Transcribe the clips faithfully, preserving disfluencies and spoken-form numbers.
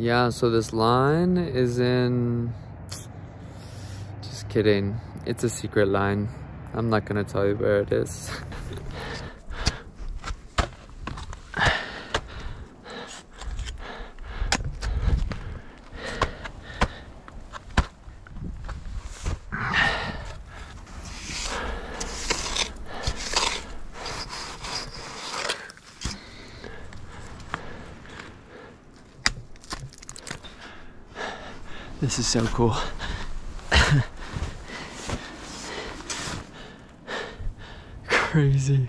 Yeah, so this line is in... Just kidding. It's a secret line. I'm not gonna tell you where it is. This is so cool. Crazy.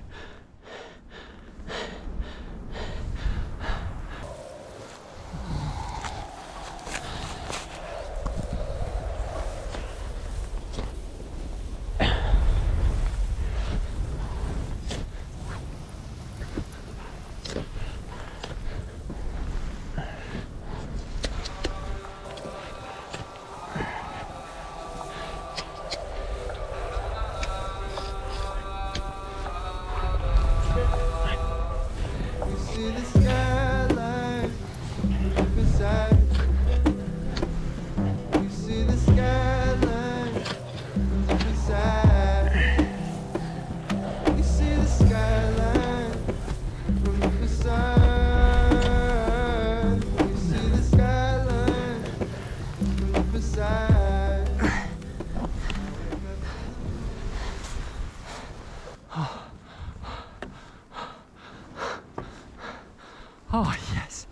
Oh, yes.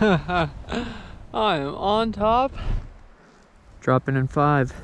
I am on top. Dropping in five.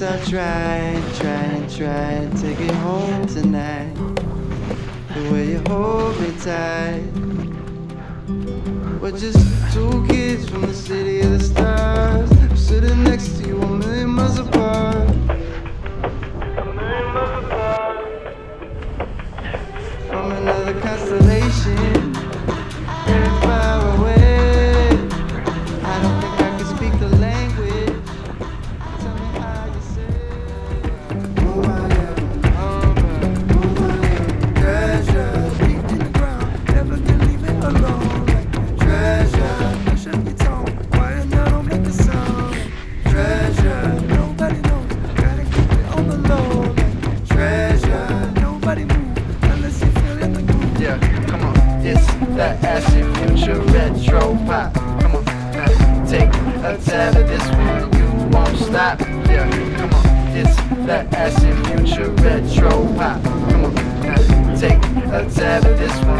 I'll try and try and try and take it home tonight. The way you hold me tight. We're just two kids from the city of the stars. I'm sitting next to you, a million miles apart. A million miles apart. From another constellation, very far away. I don't think I can speak the language. That acid future retro pop. Come on, take a tab of this one.